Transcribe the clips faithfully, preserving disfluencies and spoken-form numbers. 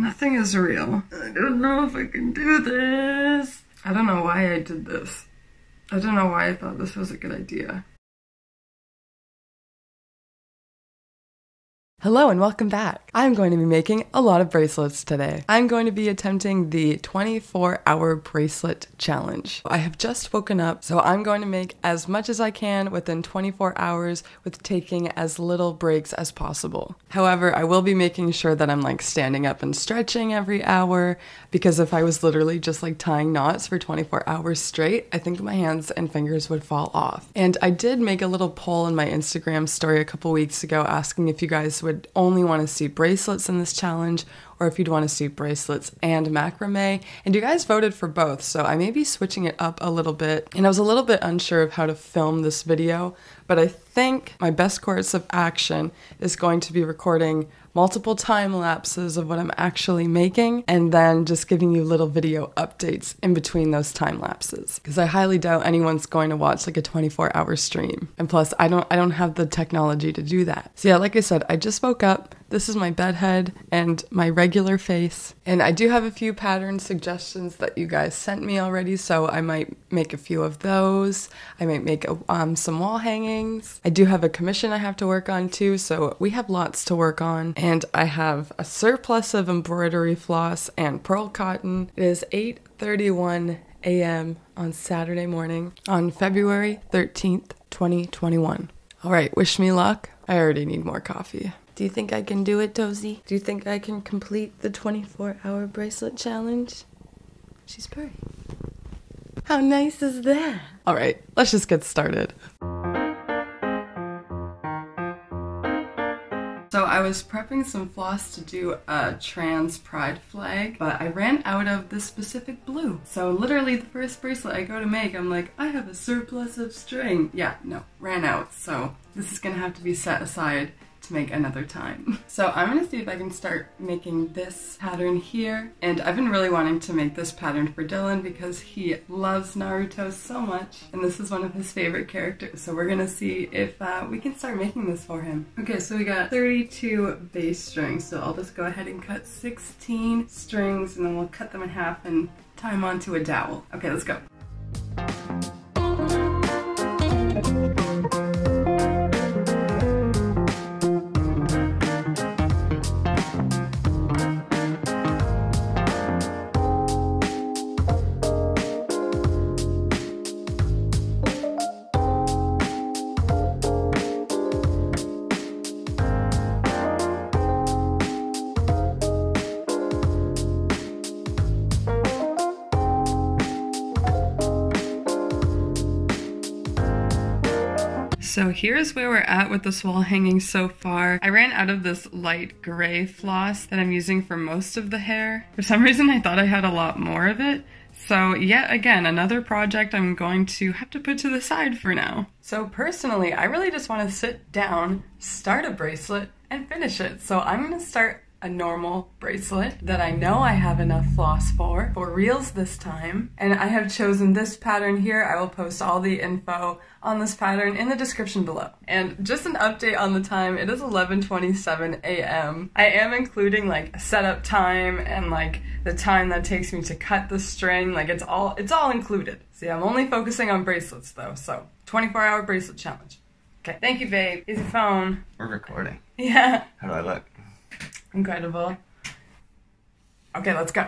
Nothing is real. I don't know if I can do this. I don't know why I did this. I don't know why I thought this was a good idea. Hello and welcome back. I'm going to be making a lot of bracelets today. I'm going to be attempting the twenty-four hour bracelet challenge. I have just woken up, so I'm going to make as much as I can within twenty-four hours with taking as little breaks as possible. However, I will be making sure that I'm like standing up and stretching every hour, because if I was literally just like tying knots for twenty-four hours straight, I think my hands and fingers would fall off. And I did make a little poll in my Instagram story a couple weeks ago asking if you guys would would only want to see bracelets in this challenge, or if you'd want to see bracelets and macrame, and you guys voted for both, so I may be switching it up a little bit. And I was a little bit unsure of how to film this video, but I think my best course of action is going to be recording multiple time lapses of what I'm actually making, and then just giving you little video updates in between those time lapses, because I highly doubt anyone's going to watch like a twenty-four hour stream, and plus I don't I don't have the technology to do that. So yeah, like I said, I just woke up. This is my bed head and my regular face, and I do have a few pattern suggestions that you guys sent me already, so I might make a few of those. I might make a, um, some wall hangings. I do have a commission I have to work on too, so we have lots to work on. And I have a surplus of embroidery floss and pearl cotton. It is eight thirty-one a m on Saturday morning on February thirteenth, twenty twenty-one. All right, wish me luck. I already need more coffee. Do you think I can do it, Tozi? Do you think I can complete the twenty-four hour bracelet challenge? She's purring. How nice is that? All right, let's just get started. So I was prepping some floss to do a trans pride flag, but I ran out of this specific blue. So literally the first bracelet I go to make, I'm like, I have a surplus of string. Yeah, no, ran out. So this is gonna have to be set aside to make another time. So I'm gonna see if I can start making this pattern here. And I've been really wanting to make this pattern for Dylan because he loves Naruto so much, and this is one of his favorite characters. So we're gonna see if uh, we can start making this for him. Okay, so we got thirty-two base strings. So I'll just go ahead and cut sixteen strings, and then we'll cut them in half and tie them onto a dowel. Okay, let's go. So here's where we're at with this wall hanging so far. I ran out of this light gray floss that I'm using for most of the hair. For some reason I thought I had a lot more of it. So yet again, another project I'm going to have to put to the side for now. So personally, I really just want to sit down, start a bracelet, and finish it. So I'm going to start a normal bracelet that I know I have enough floss for, for reels this time. And I have chosen this pattern here. I will post all the info on this pattern in the description below. And just an update on the time, it is eleven twenty-seven a m I am including like setup time and like the time that takes me to cut the string, like it's all, it's all included. See, I'm only focusing on bracelets though, so twenty-four hour bracelet challenge. Okay, thank you babe, here's your phone. We're recording. Yeah. How do I look? Incredible. Okay, let's go.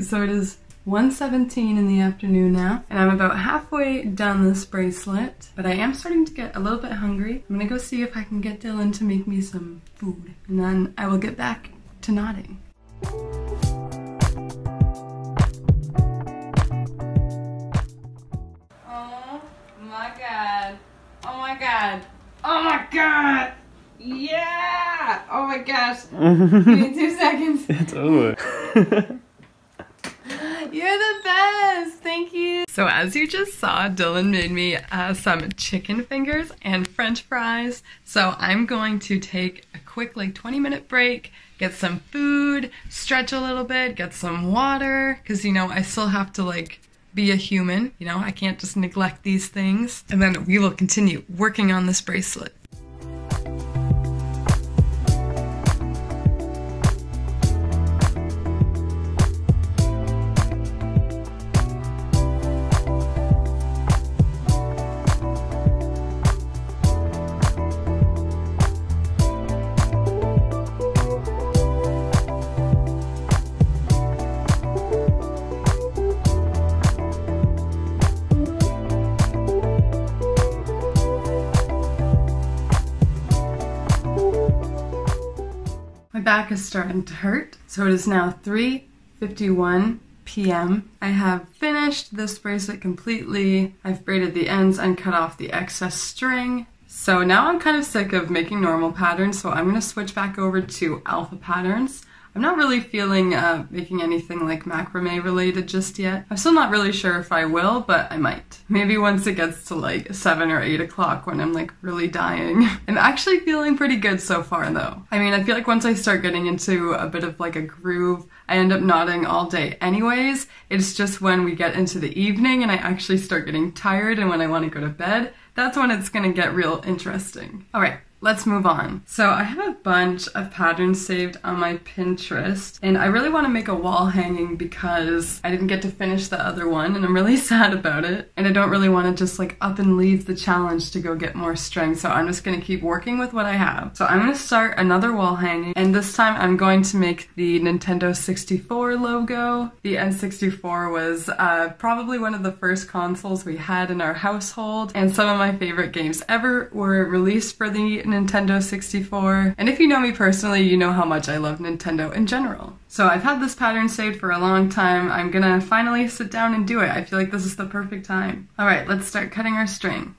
So it is one seventeen in the afternoon now, and I'm about halfway done this bracelet, but I am starting to get a little bit hungry. I'm gonna go see if I can get Dylan to make me some food, and then I will get back to knotting. god! Yeah! Oh my gosh! Give me two seconds. It's over. You're the best! Thank you! So as you just saw, Dylan made me uh, some chicken fingers and french fries. So I'm going to take a quick like twenty minute break, get some food, stretch a little bit, get some water, because you know I still have to like be a human, you know, I can't just neglect these things. And then we will continue working on this bracelet. Back is starting to hurt, so it is now three fifty-one p m I have finished this bracelet completely. I've braided the ends and cut off the excess string. So now I'm kind of sick of making normal patterns, so I'm going to switch back over to alpha patterns. I'm not really feeling uh, making anything like macrame related just yet. I'm still not really sure if I will, but I might. Maybe once it gets to like seven or eight o'clock when I'm like really dying. I'm actually feeling pretty good so far though. I mean, I feel like once I start getting into a bit of like a groove, I end up nodding all day anyways. It's just when we get into the evening and I actually start getting tired and when I want to go to bed, that's when it's gonna get real interesting. All right. Let's move on. So I have a bunch of patterns saved on my Pinterest, and I really want to make a wall hanging because I didn't get to finish the other one and I'm really sad about it. And I don't really want to just like up and leave the challenge to go get more string, so I'm just going to keep working with what I have. So I'm going to start another wall hanging, and this time I'm going to make the Nintendo sixty-four logo. The N sixty-four was uh, probably one of the first consoles we had in our household, and some of my favorite games ever were released for the Nintendo sixty-four, and if you know me personally, you know how much I love Nintendo in general. So I've had this pattern saved for a long time. I'm gonna finally sit down and do it. I feel like this is the perfect time. All right, let's start cutting our string.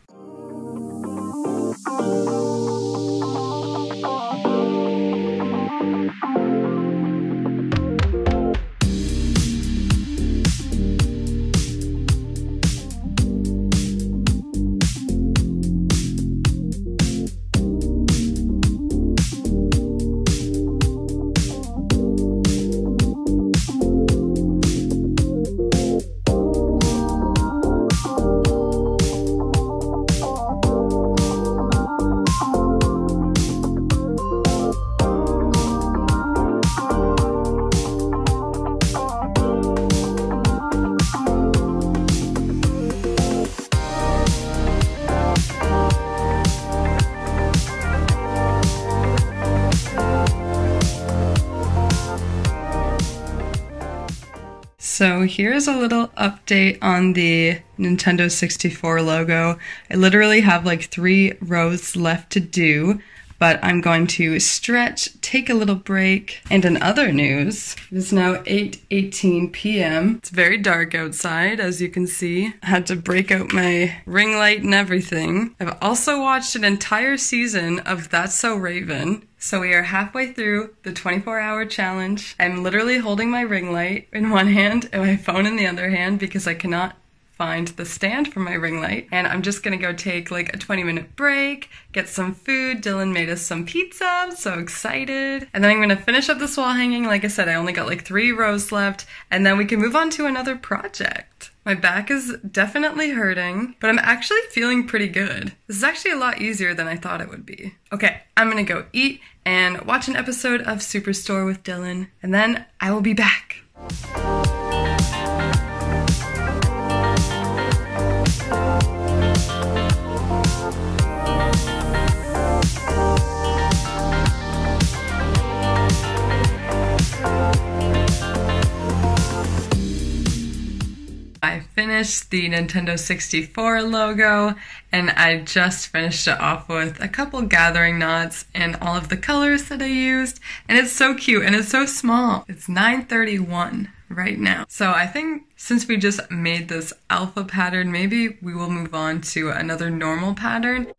So here's a little update on the Nintendo sixty-four logo. I literally have like three rows left to do, but I'm going to stretch, take a little break. And in other news, it is now eight eighteen p m It's very dark outside, as you can see. I had to break out my ring light and everything. I've also watched an entire season of That's So Raven. So we are halfway through the twenty-four hour challenge. I'm literally holding my ring light in one hand and my phone in the other hand because I cannot find the stand for my ring light. And I'm just gonna go take like a twenty minute break, get some food. Dylan made us some pizza, I'm so excited. And then I'm gonna finish up this wall hanging. Like I said, I only got like three rows left, and then we can move on to another project. My back is definitely hurting, but I'm actually feeling pretty good. This is actually a lot easier than I thought it would be. Okay, I'm gonna go eat and watch an episode of Superstore with Dylan, and then I will be back. I finished the Nintendo sixty-four logo, and I just finished it off with a couple gathering knots and all of the colors that I used, and it's so cute and it's so small. It's nine thirty-one right now. So I think since we just made this alpha pattern, maybe we will move on to another normal pattern.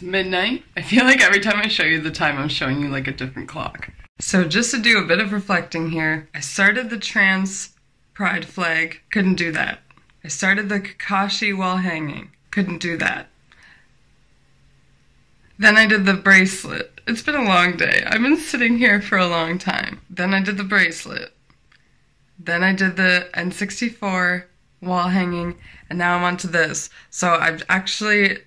Midnight. I feel like every time I show you the time, I'm showing you like a different clock. So just to do a bit of reflecting here, I started the trans pride flag, couldn't do that. I started the Kakashi while hanging, couldn't do that. Then I did the bracelet. It's been a long day. I've been sitting here for a long time. Then I did the bracelet. Then I did the N sixty-four while hanging, and now I'm onto this. So I've actually...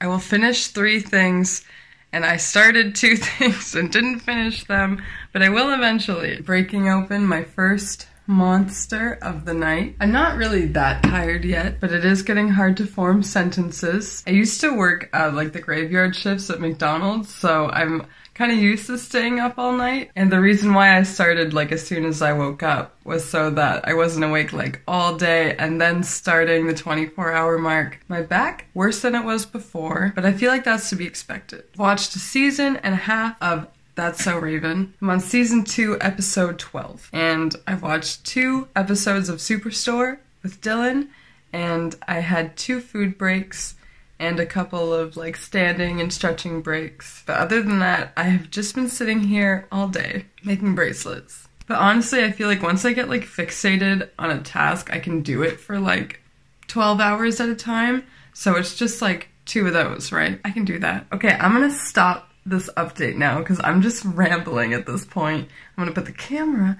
I will finish three things, and I started two things and didn't finish them, but I will eventually. Breaking open my first monster of the night. I'm not really that tired yet, but it is getting hard to form sentences. I used to work uh, like the graveyard shifts at McDonald's, so I'm kind of used to staying up all night. And the reason why I started like as soon as I woke up was so that I wasn't awake like all day and then starting the twenty-four hour mark. My back, worse than it was before, but I feel like that's to be expected. Watched a season and a half of That's So Raven. I'm on season two, episode twelve. And I've watched two episodes of Superstore with Dylan, and I had two food breaks and a couple of like standing and stretching breaks. But other than that, I have just been sitting here all day making bracelets. But honestly, I feel like once I get like fixated on a task, I can do it for like twelve hours at a time. So it's just like two of those, right? I can do that. Okay, I'm gonna stop this update now because I'm just rambling at this point. I'm gonna put the camera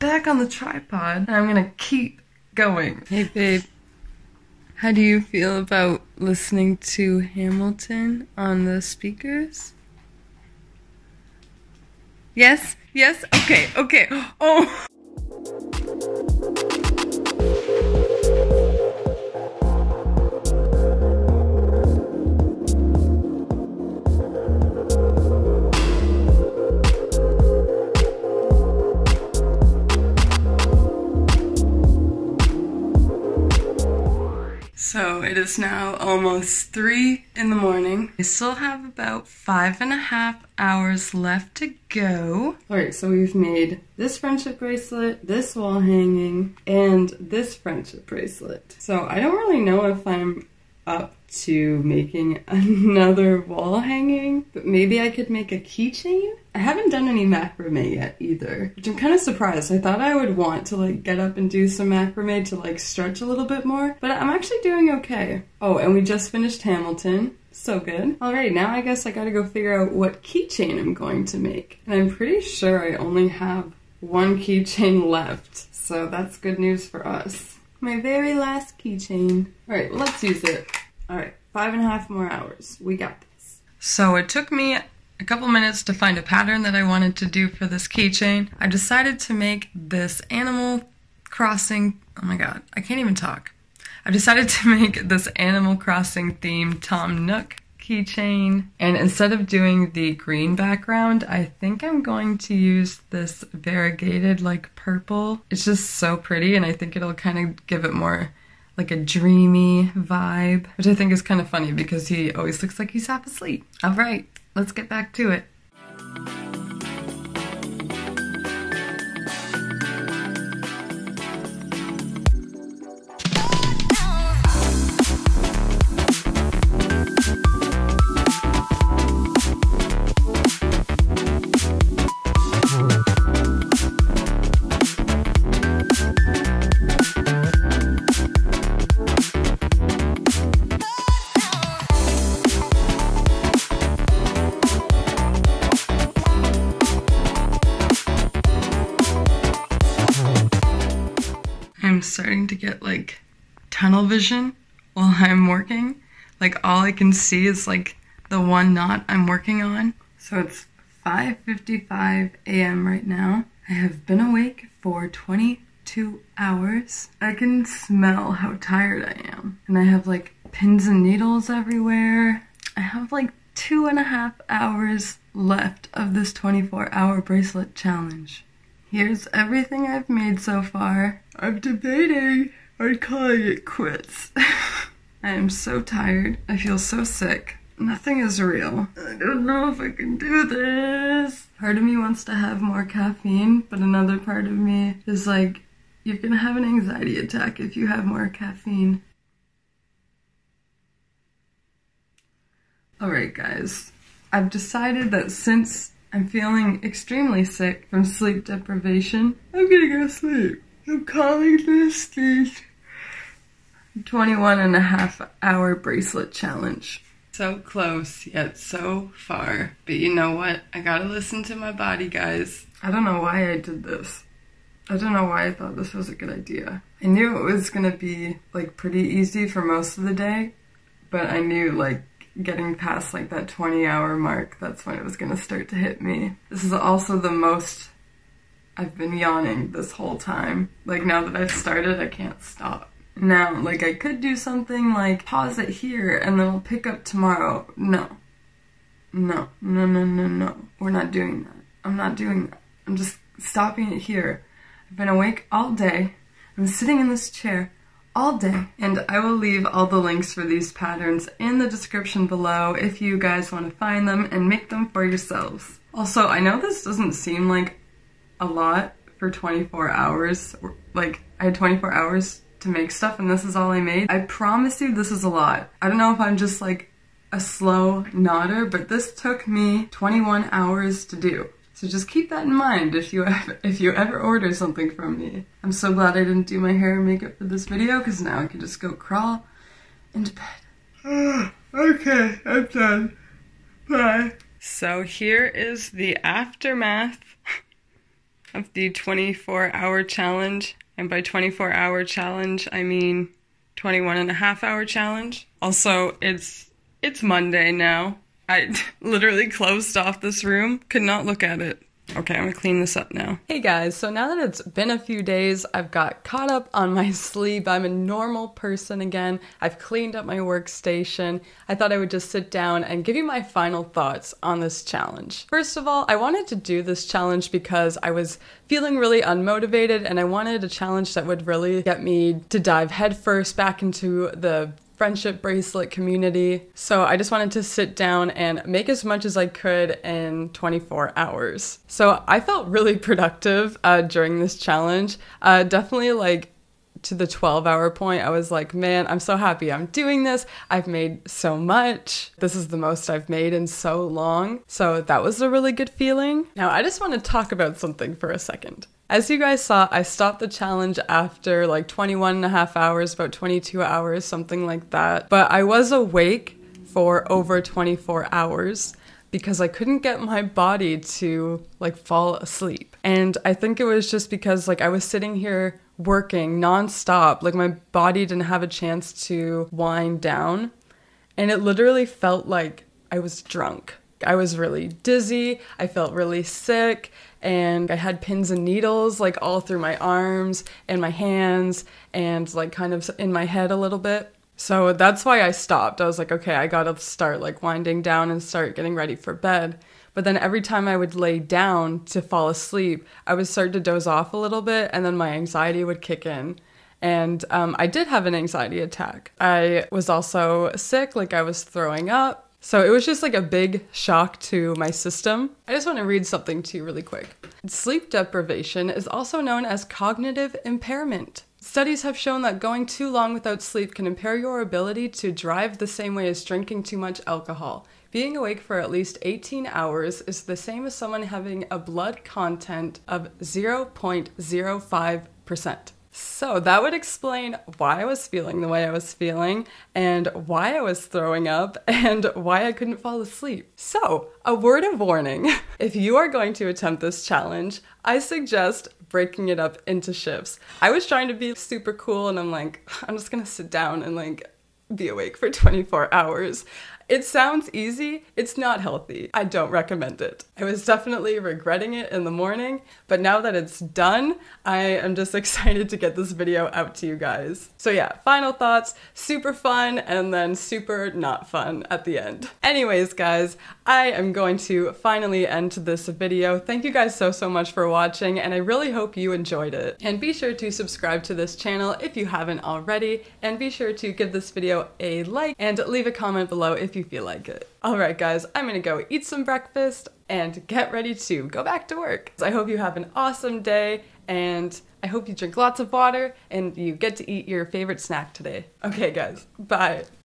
back on the tripod and I'm gonna keep going. Hey babe. How do you feel about listening to Hamilton on the speakers? Yes? Yes? Okay, okay. Oh! So it is now almost three in the morning. I still have about five and a half hours left to go. Alright, so we've made this friendship bracelet, this wall hanging, and this friendship bracelet. So I don't really know if I'm up to making another wall hanging, but maybe I could make a keychain? I haven't done any macrame yet either, which I'm kind of surprised. I thought I would want to like get up and do some macrame to like stretch a little bit more, but I'm actually doing okay. Oh, and we just finished Hamilton. So good. Alright, now I guess I gotta go figure out what keychain I'm going to make. And I'm pretty sure I only have one keychain left, so that's good news for us. My very last keychain. Alright, let's use it. Alright, five and a half more hours. We got this. So it took me a couple minutes to find a pattern that I wanted to do for this keychain. I decided to make this Animal Crossing... Oh my god, I can't even talk. I decided to make this Animal Crossing themed Tom Nook keychain. And instead of doing the green background, I think I'm going to use this variegated, like, purple. It's just so pretty, and I think it'll kind of give it more... like a dreamy vibe, which I think is kind of funny because he always looks like he's half asleep. All right, let's get back to it. Starting to get like tunnel vision while I'm working. Like all I can see is like the one knot I'm working on. So it's five fifty-five a m right now. I have been awake for twenty-two hours. I can smell how tired I am. And I have like pins and needles everywhere. I have like two and a half hours left of this twenty-four hour bracelet challenge. Here's everything I've made so far. I'm debating on calling it quits. I am so tired. I feel so sick. Nothing is real. I don't know if I can do this. Part of me wants to have more caffeine, but another part of me is like, you're gonna have an anxiety attack if you have more caffeine. Alright guys, I've decided that since I'm feeling extremely sick from sleep deprivation, I'm gonna go sleep. I'm calling this the twenty-one and a half hour bracelet challenge. So close, yet so far. But you know what? I gotta listen to my body, guys. I don't know why I did this. I don't know why I thought this was a good idea. I knew it was gonna be, like, pretty easy for most of the day, but I knew, like, getting past like that twenty hour mark, that's when it was gonna start to hit me. This is also the most I've been yawning this whole time. Like, now that I've started, I can't stop. Now, like, I could do something like pause it here and then I'll pick up tomorrow. No. No. No, no, no, no. We're not doing that. I'm not doing that. I'm just stopping it here. I've been awake all day. I'm sitting in this chair all day. And I will leave all the links for these patterns in the description below if you guys want to find them and make them for yourselves. Also, I know this doesn't seem like a lot for twenty-four hours. Like, I had twenty-four hours to make stuff and this is all I made. I promise you this is a lot. I don't know if I'm just like a slow nodder, but this took me twenty-one hours to do. So just keep that in mind if you ever, if you ever order something from me. I'm so glad I didn't do my hair and makeup for this video because now I can just go crawl into bed. Okay, I'm done. Bye. So here is the aftermath of the twenty-four hour challenge. And by twenty-four hour challenge, I mean twenty-one and a half hour challenge. Also, it's it's Monday now. I literally closed off this room, could not look at it. Okay, I'm gonna clean this up now. Hey guys, so now that it's been a few days, I've got caught up on my sleep. I'm a normal person again. I've cleaned up my workstation. I thought I would just sit down and give you my final thoughts on this challenge. First of all, I wanted to do this challenge because I was feeling really unmotivated and I wanted a challenge that would really get me to dive headfirst back into the friendship bracelet community. So I just wanted to sit down and make as much as I could in twenty-four hours. So I felt really productive uh, during this challenge. Uh, definitely like to the twelve hour point, I was like, man, I'm so happy I'm doing this. I've made so much. This is the most I've made in so long. So that was a really good feeling. Now I just want to talk about something for a second. As you guys saw, I stopped the challenge after like twenty-one and a half hours, about twenty-two hours, something like that. But I was awake for over twenty-four hours because I couldn't get my body to like fall asleep. And I think it was just because like I was sitting here working nonstop, like my body didn't have a chance to wind down. And it literally felt like I was drunk. I was really dizzy, I felt really sick, and I had pins and needles like all through my arms and my hands and like kind of in my head a little bit. So that's why I stopped. I was like, okay, I gotta start like winding down and start getting ready for bed. But then every time I would lay down to fall asleep, I would start to doze off a little bit and then my anxiety would kick in. And um, I did have an anxiety attack. I was also sick, like I was throwing up. So it was just like a big shock to my system. I just want to read something to you really quick. Sleep deprivation is also known as cognitive impairment. Studies have shown that going too long without sleep can impair your ability to drive the same way as drinking too much alcohol. Being awake for at least eighteen hours is the same as someone having a blood content of zero point zero five percent. So that would explain why I was feeling the way I was feeling and why I was throwing up and why I couldn't fall asleep. So a word of warning, if you are going to attempt this challenge, I suggest breaking it up into shifts. I was trying to be super cool and I'm like, I'm just gonna sit down and like be awake for twenty-four hours. It sounds easy, it's not healthy. I don't recommend it. I was definitely regretting it in the morning, but now that it's done, I am just excited to get this video out to you guys. So yeah, final thoughts, super fun and then super not fun at the end. Anyways guys, I am going to finally end this video. Thank you guys so, so much for watching and I really hope you enjoyed it. And be sure to subscribe to this channel if you haven't already, and be sure to give this video a like and leave a comment below if you feel like it. Alright guys, I'm gonna go eat some breakfast and get ready to go back to work. So I hope you have an awesome day and I hope you drink lots of water and you get to eat your favorite snack today. Okay guys, bye!